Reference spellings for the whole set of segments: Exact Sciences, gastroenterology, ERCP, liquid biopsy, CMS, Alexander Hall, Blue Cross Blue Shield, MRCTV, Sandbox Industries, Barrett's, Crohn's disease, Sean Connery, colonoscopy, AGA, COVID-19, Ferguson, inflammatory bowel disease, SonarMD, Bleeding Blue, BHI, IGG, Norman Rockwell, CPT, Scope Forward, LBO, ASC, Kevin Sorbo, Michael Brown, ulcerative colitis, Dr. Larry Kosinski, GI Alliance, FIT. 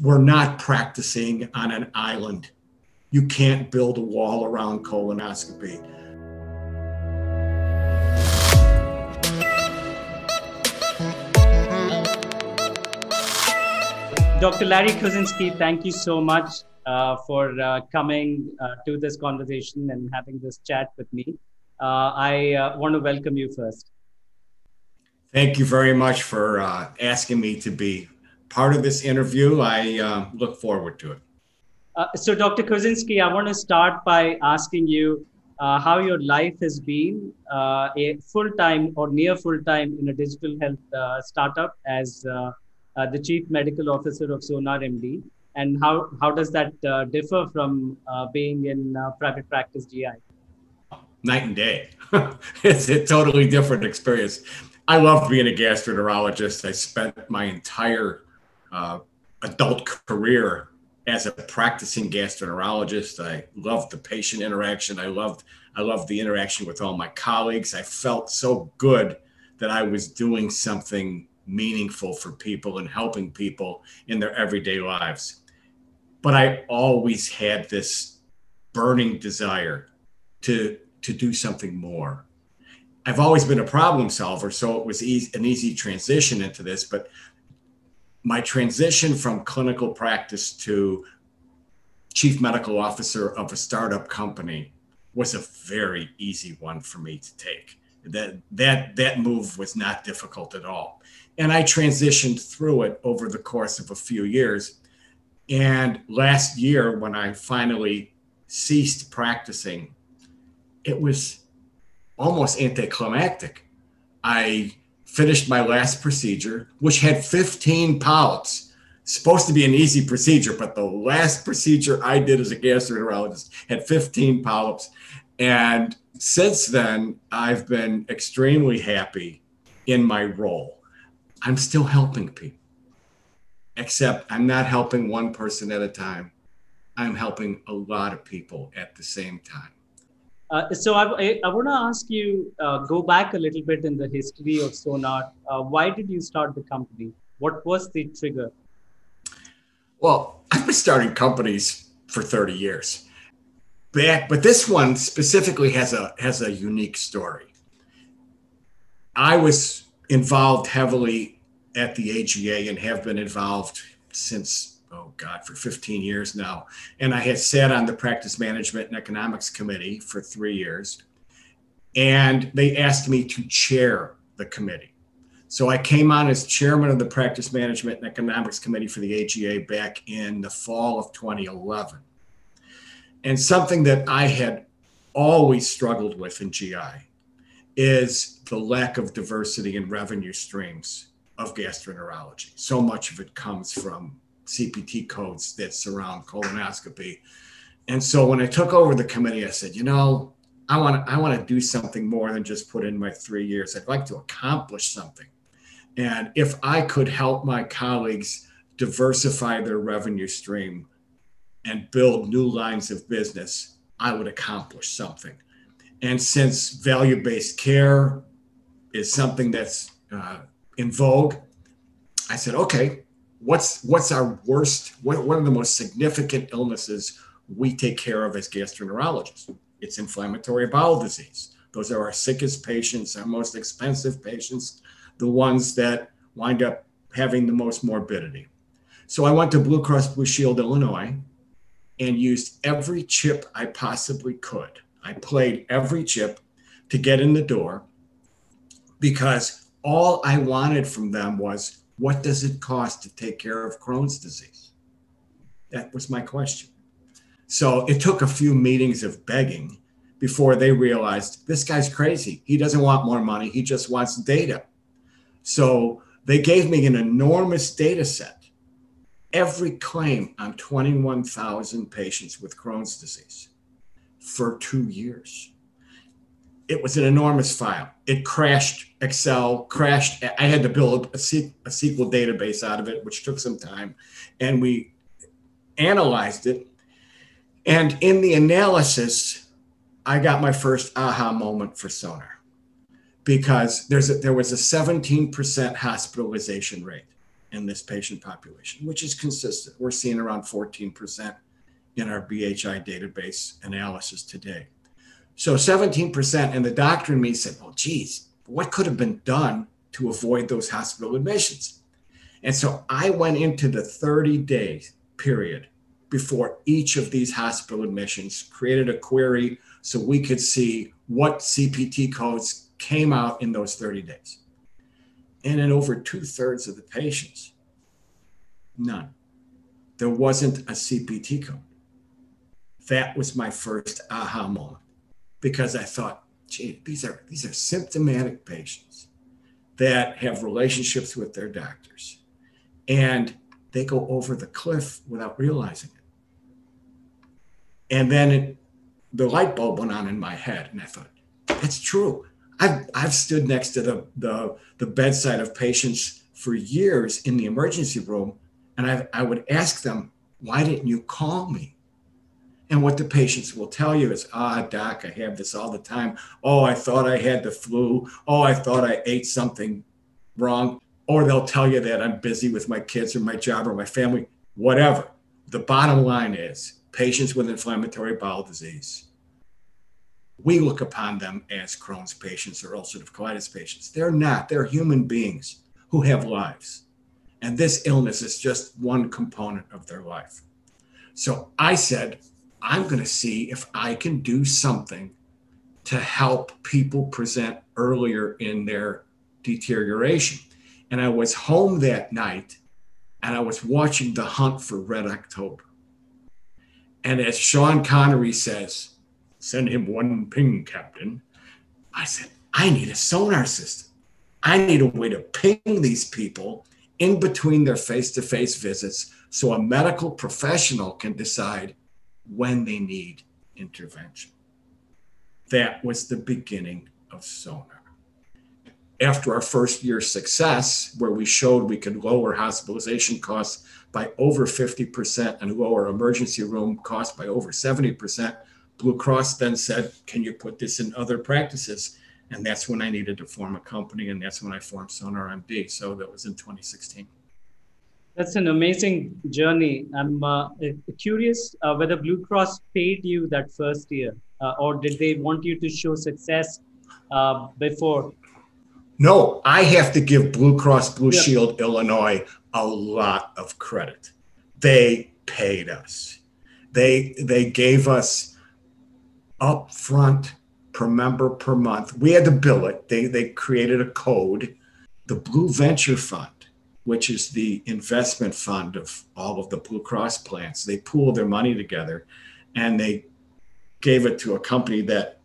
we're not practicing on an island. You can't build a wall around colonoscopy. Dr. Larry Kosinski, thank you so much for coming to this conversation and having this chat with me. I want to welcome you first. Thank you very much for asking me to be part of this interview. I look forward to it. So Dr. Kosinski, I want to start by asking you how your life has been a full-time or near full-time in a digital health startup as the Chief Medical Officer of SonarMD, and how does that differ from being in private practice GI? Night and day. It's a totally different experience. I love being a gastroenterologist. I spent my entire adult career as a practicing gastroenterologist. I loved the patient interaction. I loved the interaction with all my colleagues. I felt so good that I was doing something meaningful for people and helping people in their everyday lives. But I always had this burning desire to do something more. I've always been a problem solver, so it was an easy transition into this, but my transition from clinical practice to chief medical officer of a startup company was a very easy one for me to take. That move was not difficult at all. And I transitioned through it over the course of a few years. And last year, when I finally ceased practicing, it was almost anticlimactic. I finished my last procedure, which had 15 polyps. Supposed to be an easy procedure, but the last procedure I did as a gastroenterologist had 15 polyps. And since then, I've been extremely happy in my role. I'm still helping people, except I'm not helping one person at a time. I'm helping a lot of people at the same time. So I want to ask you, go back a little bit in the history of Sonar. Why did you start the company? What was the trigger? Well, I've been starting companies for 30 years. But this one specifically has a unique story. I was involved heavily at the AGA and have been involved since, oh God, for 15 years now. And I had sat on the Practice Management and Economics Committee for 3 years. And they asked me to chair the committee. So I came on as chairman of the Practice Management and Economics Committee for the AGA back in the fall of 2011. And something that I had always struggled with in GI is the lack of diversity in revenue streams of gastroenterology. So much of it comes from CPT codes that surround colonoscopy. And so when I took over the committee, I said, you know, I want to do something more than just put in my 3 years. I'd like to accomplish something. And if I could help my colleagues diversify their revenue stream and build new lines of business, I would accomplish something. And since value-based care is something that's in vogue, I said, okay, what's our worst, what are the most significant illnesses we take care of as gastroenterologists? It's inflammatory bowel disease. Those are our sickest patients, our most expensive patients, the ones that wind up having the most morbidity. So I went to Blue Cross Blue Shield, Illinois, and used every chip I possibly could. I played every chip to get in the door because all I wanted from them was, what does it cost to take care of Crohn's disease? That was my question. So it took a few meetings of begging before they realized, this guy's crazy. He doesn't want more money. He just wants data. So they gave me an enormous data set. Every claim on 21,000 patients with Crohn's disease for 2 years. It was an enormous file. It crashed Excel, crashed. I had to build a SQL database out of it, which took some time. And we analyzed it. And in the analysis, I got my first aha moment for Sonar, because there was a 17% hospitalization rate. in this patient population, which is consistent. We're seeing around 14% in our BHI database analysis today. So 17%, and the doctor in me said, well, geez, what could have been done to avoid those hospital admissions? And so I went into the 30-day period before each of these hospital admissions, created a query so we could see what CPT codes came out in those 30 days. And in over 2/3 of the patients, none. There wasn't a CPT code. That was my first aha moment, because I thought, gee, these are symptomatic patients that have relationships with their doctors, and they go over the cliff without realizing it. And then the light bulb went on in my head, and I thought, that's true. I've stood next to the bedside of patients for years in the emergency room, and I would ask them, why didn't you call me? And what the patients will tell you is, doc, I have this all the time. Oh, I thought I had the flu. Oh, I thought I ate something wrong. Or they'll tell you that I'm busy with my kids or my job or my family, whatever. The bottom line is patients with inflammatory bowel disease, we look upon them as Crohn's patients or ulcerative colitis patients. They're not. They're human beings who have lives. And this illness is just one component of their life. So I said, I'm going to see if I can do something to help people present earlier in their deterioration. And I was home that night, and I was watching The Hunt for Red October. And as Sean Connery says, send him one ping, Captain. I said, I need a sonar system. I need a way to ping these people in between their face-to-face visits so a medical professional can decide when they need intervention. That was the beginning of Sonar. After our first year's success, where we showed we could lower hospitalization costs by over 50% and lower emergency room costs by over 70%, Blue Cross then said, can you put this in other practices? And that's when I needed to form a company, and that's when I formed SonarMD. So that was in 2016. That's an amazing journey. I'm curious whether Blue Cross paid you that first year, or did they want you to show success before? No, I have to give Blue Cross Blue Shield Illinois a lot of credit. They paid us. They gave us upfront per member per month. We had to bill it. They created a code. The Blue Venture Fund, which is the investment fund of all of the Blue Cross plans, they pooled their money together and they gave it to a company that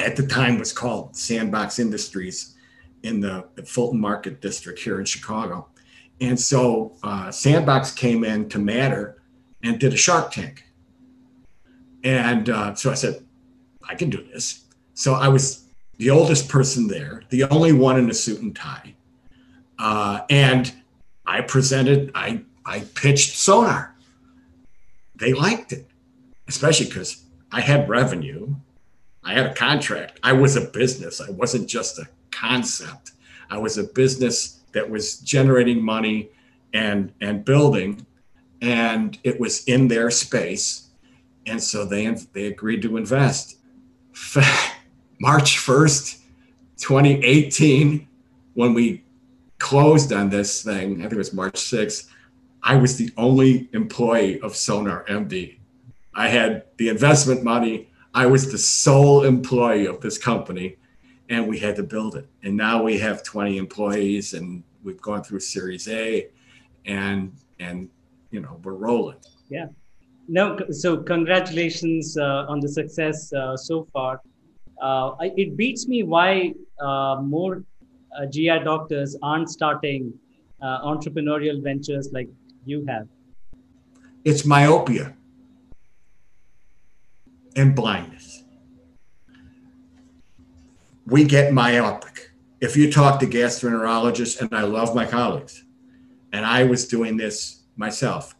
at the time was called Sandbox Industries in the Fulton Market District here in Chicago. And so Sandbox came in to Matter and did a Shark Tank. And so I said, I can do this. So I was the oldest person there, the only one in a suit and tie. And I presented, I pitched Sonar. They liked it, especially because I had revenue. I had a contract. I was a business. I wasn't just a concept. I was a business that was generating money and building, and it was in their space. And so they agreed to invest. March 1st, 2018, when we closed on this thing, I think it was March 6th, I was the only employee of SonarMD. I had the investment money. I was the sole employee of this company, and we had to build it. And now we have 20 employees, and we've gone through Series A, and you know, we're rolling. Yeah. No, so congratulations on the success so far. It beats me why more GI doctors aren't starting entrepreneurial ventures like you have. It's myopia and blindness. We get myopic. If you talk to gastroenterologists, and I love my colleagues, and I was doing this myself,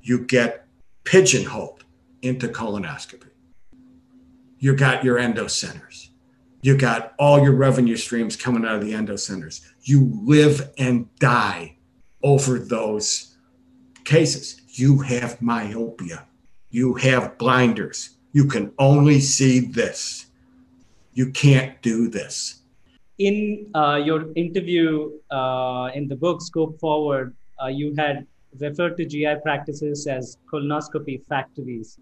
you get pigeonholed into colonoscopy. You got your endo centers. you got all your revenue streams coming out of the endo centers. You live and die over those cases. You have myopia. You have blinders. You can only see this. You can't do this. In your interview in the book, Scope Forward, you had referred to GI practices as colonoscopy factories.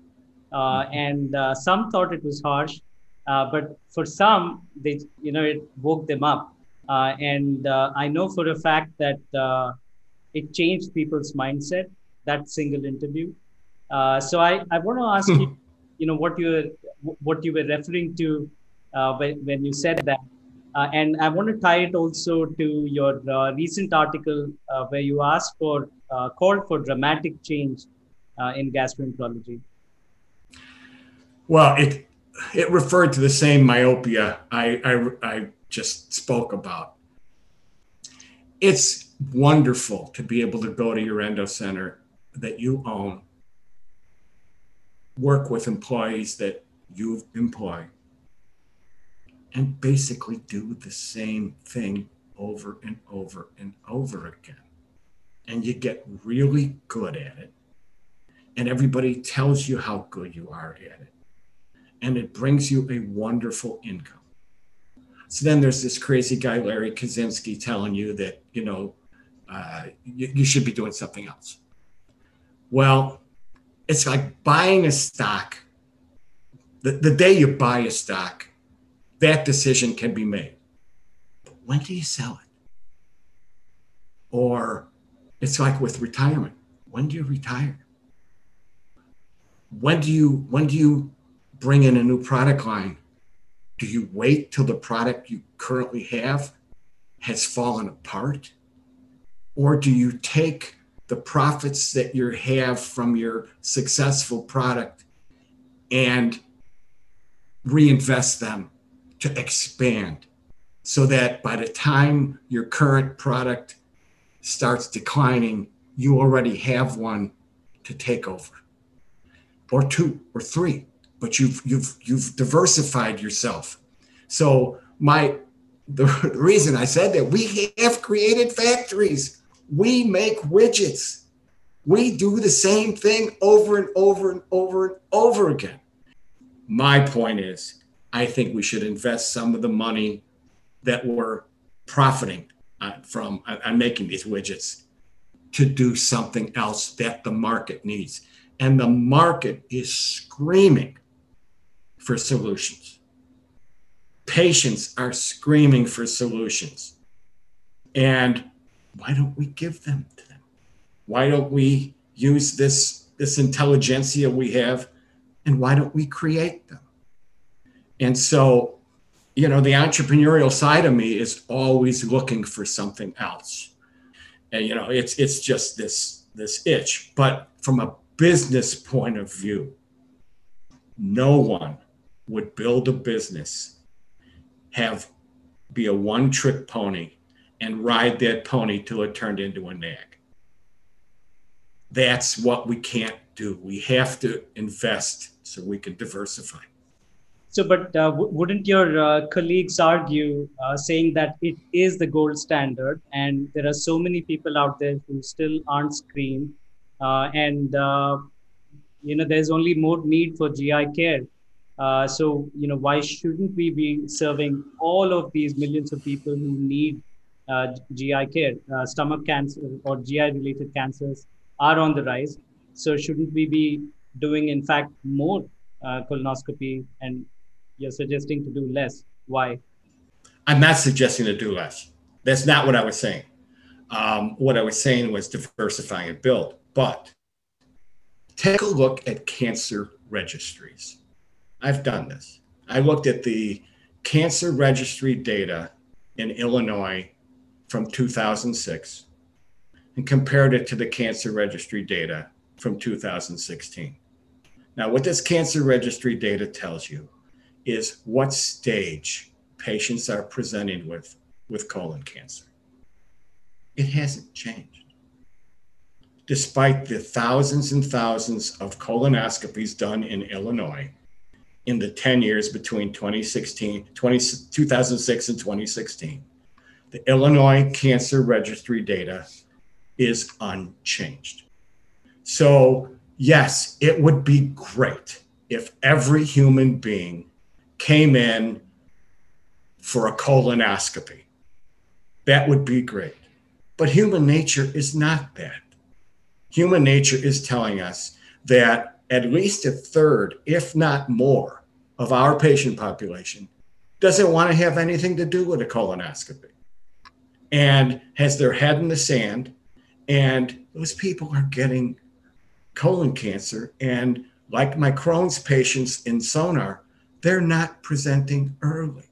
And some thought it was harsh, but for some, they, it woke them up. And I know for a fact that it changed people's mindset, that single interview. So I want to ask you, what you were referring to when you said that. And I want to tie it also to your recent article where you asked for, called for dramatic change in gastroenterology. Well, it referred to the same myopia I just spoke about. It's wonderful to be able to go to your endo center that you own, work with employees that you employ, and basically do the same thing over and over and over again. And you get really good at it. And everybody tells you how good you are at it. And it brings you a wonderful income. So then there's this crazy guy, Larry Kosinski, telling you that, you should be doing something else. Well, it's like buying a stock. The day you buy a stock, that decision can be made. But when do you sell it? Or it's like with retirement. When do you retire? When do you bring in a new product line? Do you wait till the product you currently have has fallen apart? Or do you take the profits that you have from your successful product and reinvest them to expand, so that by the time your current product starts declining, you already have one to take over, or two or three, but you've diversified yourself. So the reason I said that, we have created factories. We make widgets. We do the same thing over and over and over and over again. My point is, I think we should invest some of the money that we're profiting from on making these widgets to do something else that the market needs. And the market is screaming for solutions. Patients are screaming for solutions. And why don't we give them to them? Why don't we use this intelligentsia we have, and why don't we create them? And so, the entrepreneurial side of me is always looking for something else. And, it's just this itch. But from a business point of view, no one would build a business, be a one-trick pony, and ride that pony till it turned into a nag. That's what we can't do. We have to invest so we can diversify. So, but wouldn't your colleagues argue saying that it is the gold standard, and there are so many people out there who still aren't screened, and there's only more need for GI care. So, why shouldn't we be serving all of these millions of people who need GI care? Stomach cancer or GI-related cancers are on the rise. So, shouldn't we be doing, in fact, more colonoscopy? And you're suggesting to do less. Why? I'm not suggesting to do less. That's not what I was saying. What I was saying was diversifying and build. But take a look at cancer registries. I've done this. I looked at the cancer registry data in Illinois from 2006 and compared it to the cancer registry data from 2016. Now, what this cancer registry data tells you is what stage patients are presenting with colon cancer. It hasn't changed. Despite the thousands and thousands of colonoscopies done in Illinois, in the 10 years between 2006 and 2016. The Illinois Cancer Registry data is unchanged. So yes, it would be great if every human being came in for a colonoscopy. That would be great. But human nature is not that. Human nature is telling us that at least a third, if not more, of our patient population doesn't want to have anything to do with a colonoscopy and has their head in the sand. And those people are getting colon cancer. And like my Crohn's patients in Sonar, they're not presenting early.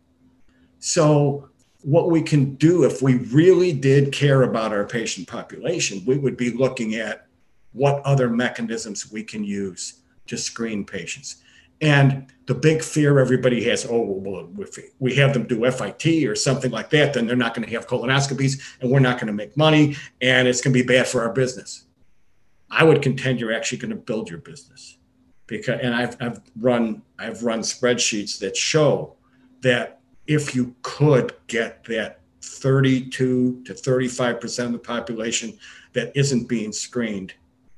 So what we can do, if we really did care about our patient population, we would be looking at what other mechanisms we can use to screen patients. And the big fear everybody has, oh, well, if we have them do FIT or something like that, then they're not going to have colonoscopies and we're not going to make money and it's going to be bad for our business. I would contend you're actually going to build your business. Because, and I've run spreadsheets that show that if you could get that 32 to 35% of the population that isn't being screened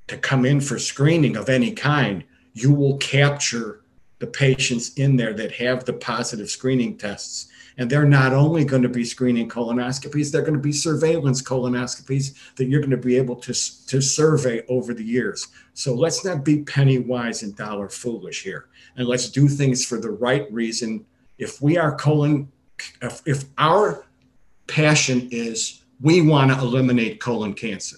to come in for screening of any kind, you will capture the patients in there that have the positive screening tests. And they're not only going to be screening colonoscopies, they're going to be surveillance colonoscopies that you're going to be able to survey over the years. So let's not be penny wise and dollar foolish here. And let's do things for the right reason. If our passion is we want to eliminate colon cancer,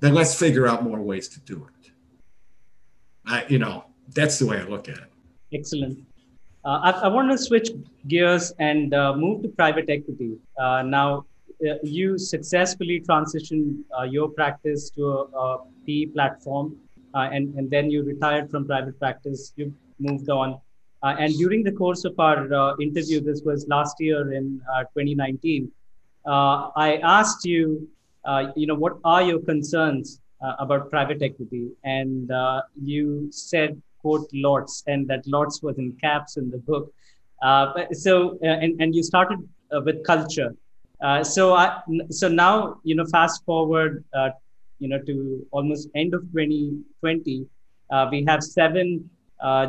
then let's figure out more ways to do it. That's the way I look at it. Excellent. I want to switch gears and move to private equity. Now, you successfully transitioned your practice to a PE platform, and then you retired from private practice. You moved on. And during the course of our interview, this was last year in 2019, I asked you, what are your concerns about private equity? And you said, quote, lots, and that lots was in caps in the book. So you started with culture. So now, fast forward, to almost end of 2020, we have 7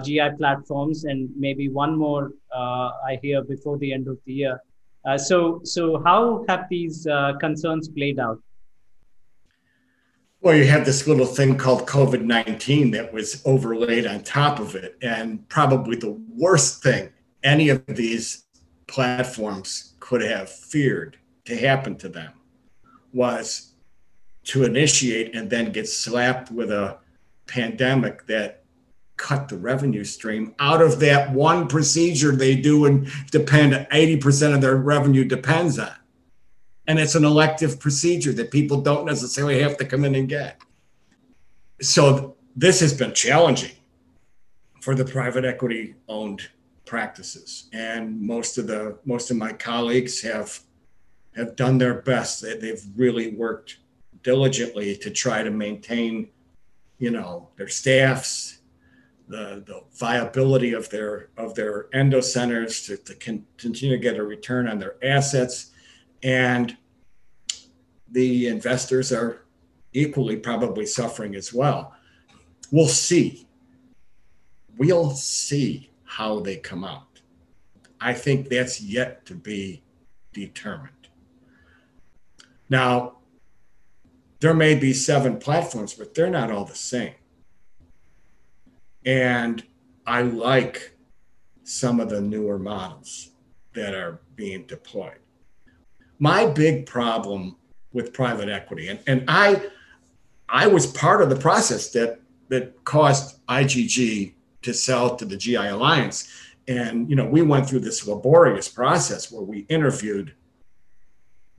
GI platforms and maybe one more I hear before the end of the year. So how have these concerns played out? Well, you had this little thing called COVID-19 that was overlaid on top of it. And probably the worst thing any of these platforms could have feared to happen to them was to initiate and then get slapped with a pandemic that cut the revenue stream out of that one procedure they do and 80% of their revenue depends on. And it's an elective procedure that people don't necessarily have to come in and get. So this has been challenging for the private equity owned practices. And most of my colleagues have done their best. They've really worked diligently to try to maintain, their staffs, the viability of their endo centers to continue to get a return on their assets. And the investors are equally probably suffering as well. We'll see. We'll see how they come out. I think that's yet to be determined. Now, there may be 7 platforms, but they're not all the same. And I like some of the newer models that are being deployed. My big problem with private equity, and I was part of the process that caused IGG to sell to the GI Alliance. And, we went through this laborious process where we interviewed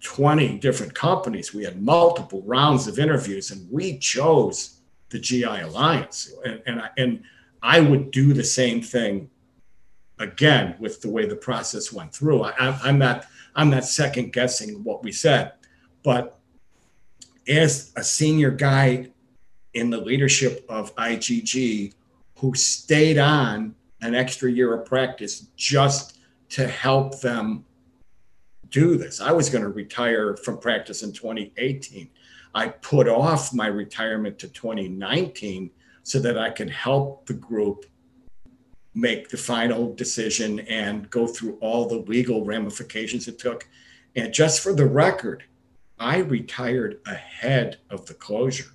20 different companies. We had multiple rounds of interviews, and we chose the GI Alliance. And I would do the same thing again with the way the process went through. I'm not second guessing what we said, but as a senior guy in the leadership of IGG who stayed on an extra year of practice just to help them do this. I was going to retire from practice in 2018. I put off my retirement to 2019 so that I could help the group make the final decision and go through all the legal ramifications it took. And just for the record, I retired ahead of the closure.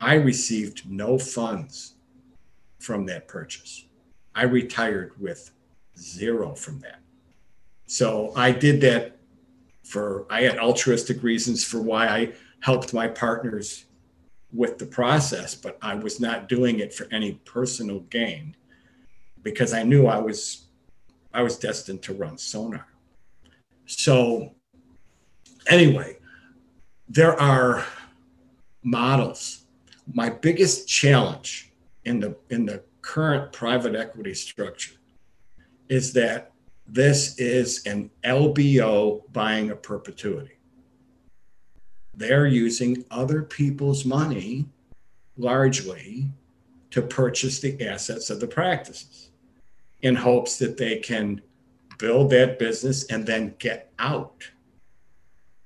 I received no funds from that purchase. I retired with zero from that. So I did that for, I had altruistic reasons for why I helped my partners with the process, but I was not doing it for any personal gain because I knew I was destined to run Sonar. So anyway, there are models. My biggest challenge in the current private equity structure is that this is an LBO buying a perpetuity. They're using other people's money largely to purchase the assets of the practices in hopes that they can build that business and then get out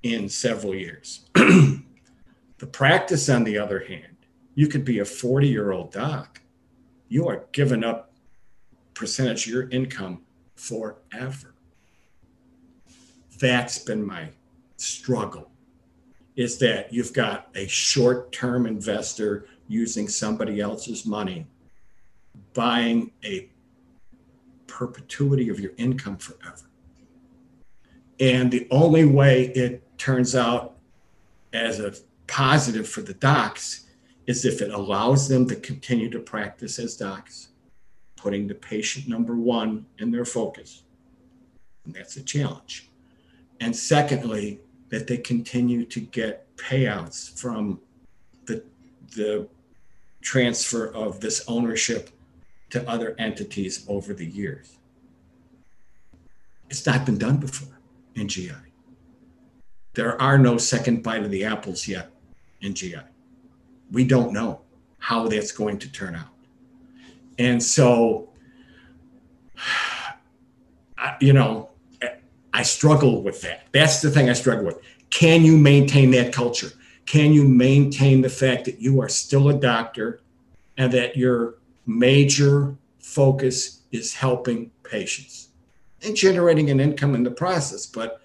in several years. The practice, on the other hand, you could be a 40-year-old doc. You are giving up percentage of your income forever. That's been my struggle, is that you've got a short-term investor using somebody else's money, buying a perpetuity of your income forever. And the only way it turns out as a positive for the docs is if it allows them to continue to practice as docs, putting the patient number one in their focus. And that's a challenge. And secondly, that they continue to get payouts from the transfer of this ownership to other entities over the years. It's not been done before in GI. There are no second bite of the apples yet in GI. We don't know how that's going to turn out. And so, you know, I struggle with that. That's the thing I struggle with. Can you maintain that culture? Can you maintain the fact that you are still a doctor and that your major focus is helping patients and generating an income in the process, but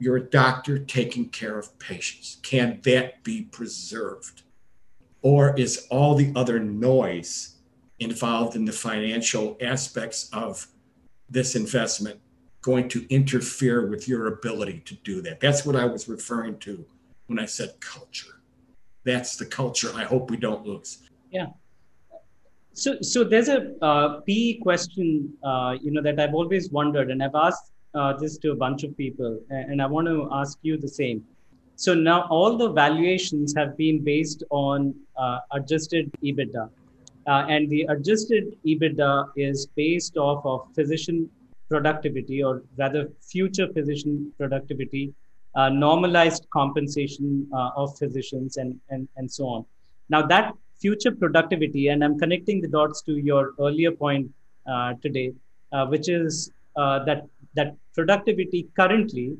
you're a doctor taking care of patients? Can that be preserved? Or is all the other noise involved in the financial aspects of this investment going to interfere with your ability to do that? That's what I was referring to when I said culture. That's the culture I hope we don't lose. Yeah. So there's a PE question, that I've always wondered, and I've asked this to a bunch of people, and I want to ask you the same. So now all the valuations have been based on adjusted EBITDA, and the adjusted EBITDA is based off of physician productivity, or rather future physician productivity, normalized compensation of physicians, and so on. Now that future productivity, and I'm connecting the dots to your earlier point today, which is that productivity currently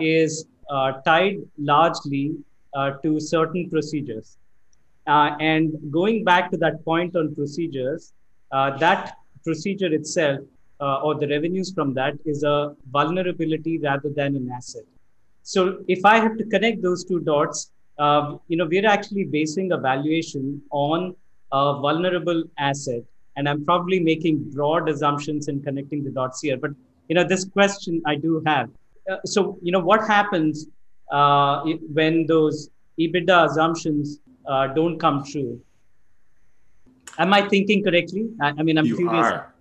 is tied largely to certain procedures. And going back to that point on procedures, that procedure itself, or the revenues from that, is a vulnerability rather than an asset. So if I have to connect those two dots, we're actually basing a valuation on a vulnerable asset. And I'm probably making broad assumptions and connecting the dots here. But, this question I do have. What happens when those EBITDA assumptions don't come true? Am I thinking correctly? I'm you curious. Are.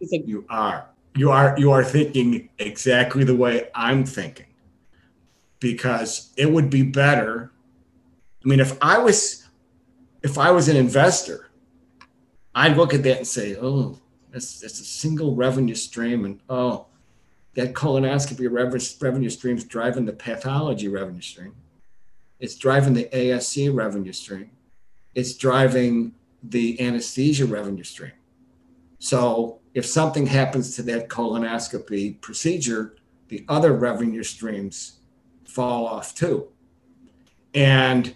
You are. You are thinking exactly the way I'm thinking. Because it would be better. I mean, if I was an investor, I'd look at that and say, oh, that's a single revenue stream, and oh, that colonoscopy revenue stream is driving the pathology revenue stream. It's driving the ASC revenue stream. It's driving the anesthesia revenue stream. So if something happens to that colonoscopy procedure, the other revenue streams fall off too. And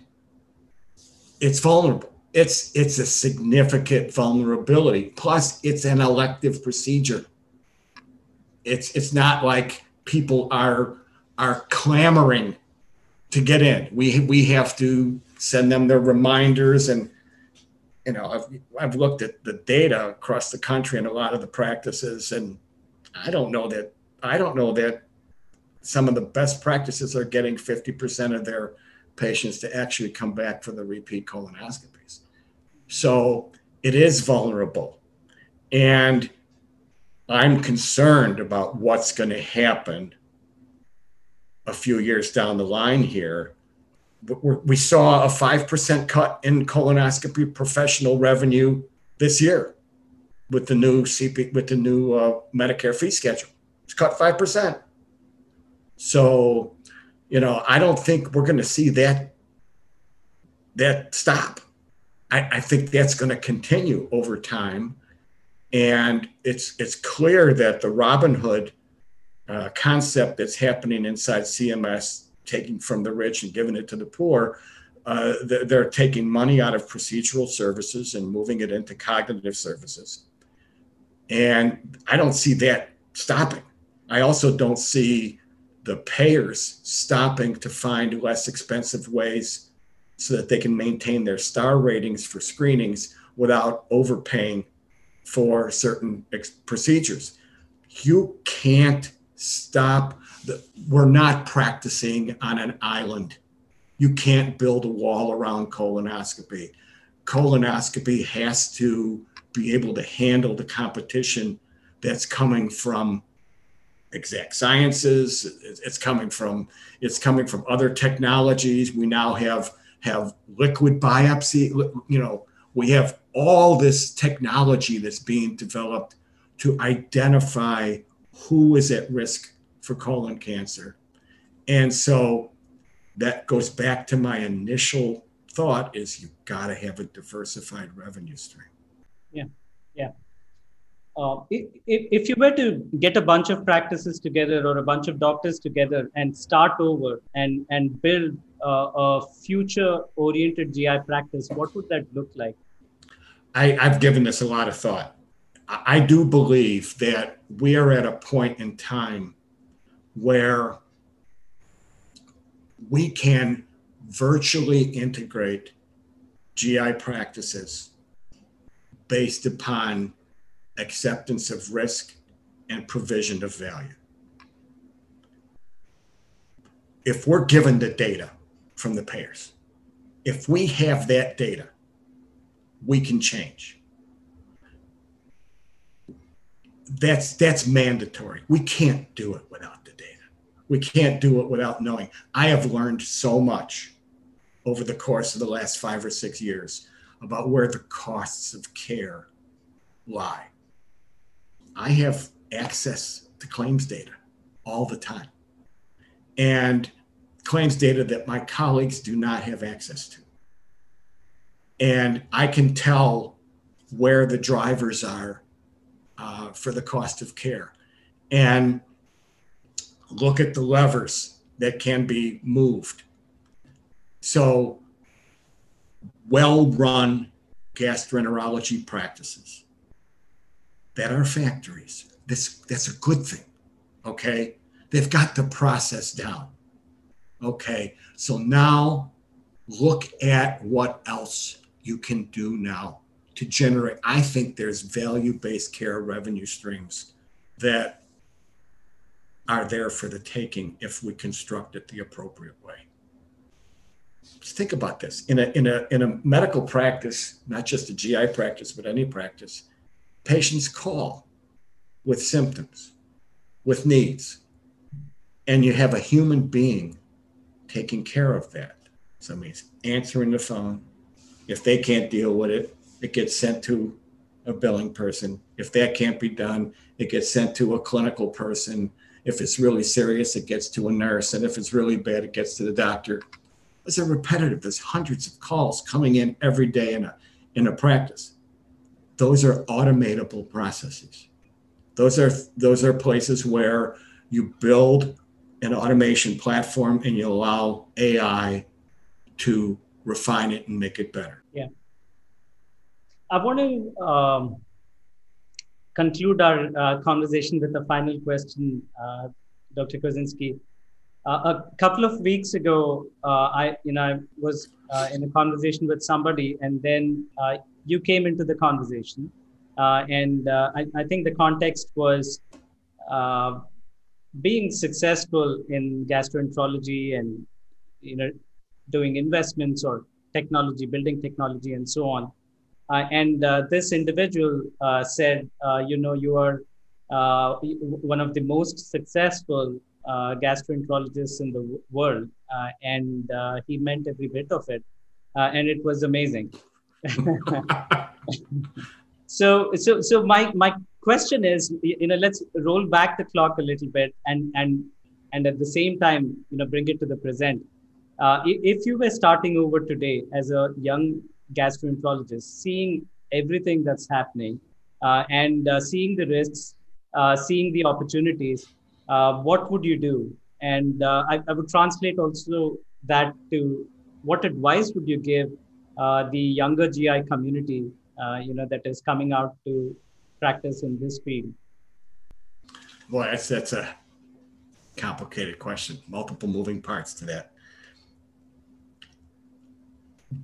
it's vulnerable. It's a significant vulnerability. Plus, it's an elective procedure. It's not like people are clamoring to get in. We have to send them their reminders, and you know, I've looked at the data across the country and a lot of the practices, and I don't know that some of the best practices are getting 50% of their patients to actually come back for the repeat colonoscopies. So it is vulnerable. And I'm concerned about what's going to happen a few years down the line here. We saw a 5% cut in colonoscopy professional revenue this year with the new Medicare fee schedule. It's cut 5%. So, you know, I don't think we're going to see that stop. I think that's going to continue over time. And it's clear that the Robin Hood concept that's happening inside CMS, taking from the rich and giving it to the poor, they're taking money out of procedural services and moving it into cognitive services. And I don't see that stopping. I also don't see the payers stopping to find less expensive ways so that they can maintain their star ratings for screenings without overpaying for certain procedures. You can't stop. We're not practicing on an island. You can't build a wall around colonoscopy. Colonoscopy has to be able to handle the competition that's coming from Exact Sciences. It's coming from other technologies. We now have liquid biopsy. You know, we have all this technology that's being developed to identify who is at risk for colon cancer. And so that goes back to my initial thought is you gotta have a diversified revenue stream. Yeah, yeah. If you were to get a bunch of practices together or a bunch of doctors together and start over and build a future-oriented GI practice, what would that look like? I've given this a lot of thought. I do believe that we are at a point in time where we can virtually integrate GI practices based upon acceptance of risk and provision of value. If we're given the data from the payers, if we have that data, we can change. That's mandatory. We can't do it without the data. We can't do it without knowing. I have learned so much over the course of the last 5 or 6 years about where the costs of care lie. I have access to claims data all the time, and claims data that my colleagues do not have access to. And I can tell where the drivers are for the cost of care and look at the levers that can be moved. So well-run gastroenterology practices that are factories, that's a good thing, okay? They've got the process down, okay? So now look at what else you can do now to generate. I think there's value-based care revenue streams that are there for the taking if we construct it the appropriate way. Just think about this. In a medical practice, not just a GI practice, but any practice, patients call with symptoms, with needs, and you have a human being taking care of that. So it means answering the phone. If they can't deal with it, it gets sent to a billing person. If that can't be done, it gets sent to a clinical person. If it's really serious, it gets to a nurse. And if it's really bad, it gets to the doctor. It's a repetitive. There's hundreds of calls coming in every day in a practice. Those are automatable processes. Those are places where you build an automation platform and you allow AI to refine it and make it better. Yeah. I want to conclude our conversation with a final question, Dr. Kosinski. A couple of weeks ago, I was in a conversation with somebody, and then you came into the conversation. And I think the context was being successful in gastroenterology and, you know, doing investments or technology, building technology and so on. And this individual said, you know, you are one of the most successful gastroenterologists in the world. And he meant every bit of it. And it was amazing. So my question is, you know, let's roll back the clock a little bit and at the same time, you know, bring it to the present. If you were starting over today as a young gastroenterologist, seeing everything that's happening and seeing the risks, seeing the opportunities, what would you do? And I would translate also that to what advice would you give the younger GI community, you know, that is coming out to practice in this field? Boy, that's a complicated question. Multiple moving parts to that.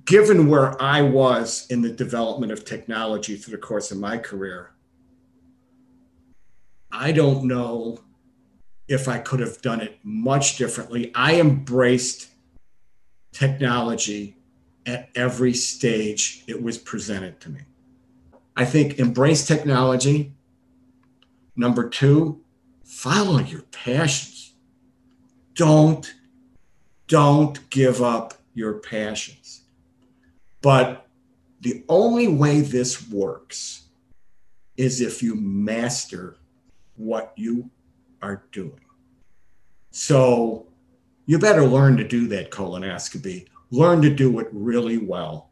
Given where I was in the development of technology through the course of my career, I don't know if I could have done it much differently. I embraced technology at every stage it was presented to me. I think embrace technology. Number two, follow your passions. Don't give up your passions. But the only way this works is if you master what you are doing. So you better learn to do that colonoscopy. Learn to do it really well.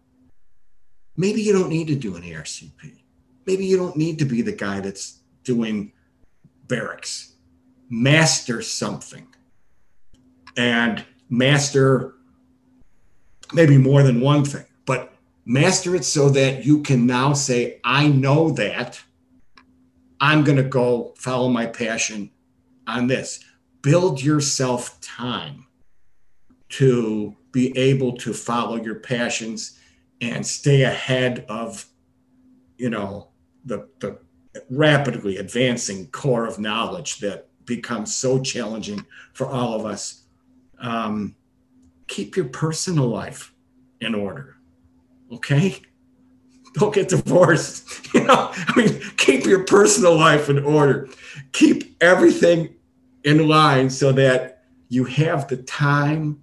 Maybe you don't need to do an ERCP. Maybe you don't need to be the guy that's doing Barrett's. Master something. And master maybe more than one thing, but master it so that you can now say, I know that I'm going to go follow my passion on this. Build yourself time to be able to follow your passions and stay ahead of, you know, the rapidly advancing core of knowledge that becomes so challenging for all of us. Keep your personal life in order, okay? Don't get divorced, you know? I mean, keep your personal life in order. Keep everything in line so that you have the time,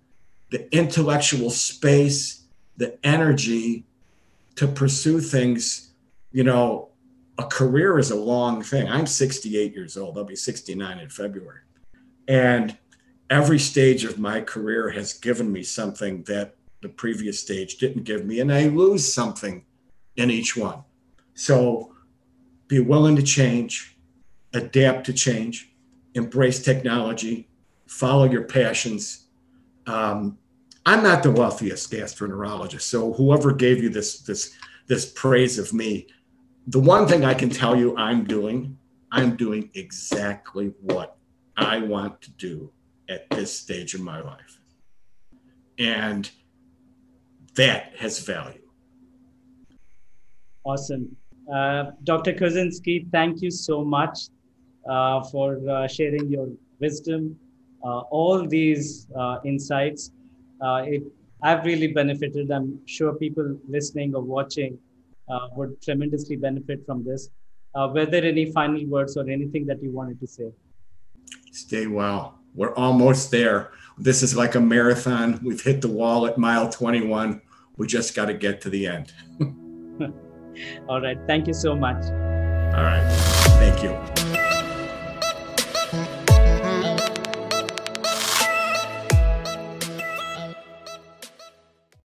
the intellectual space, the energy to pursue things. You know, a career is a long thing. I'm 68 years old. I'll be 69 in February. And every stage of my career has given me something that the previous stage didn't give me, and I lose something in each one. So be willing to change, adapt to change, embrace technology, follow your passions. I'm not the wealthiest gastroenterologist, so whoever gave you this praise of me, the one thing I can tell you I'm doing exactly what I want to do at this stage of my life. And that has value. Awesome. Dr. Kosinski, thank you so much for sharing your wisdom, all these insights. I've really benefited. I'm sure people listening or watching would tremendously benefit from this. Were there any final words or anything that you wanted to say? Stay well. We're almost there. This is like a marathon. We've hit the wall at mile 21. We just got to get to the end. All right. Thank you so much. All right. Thank you.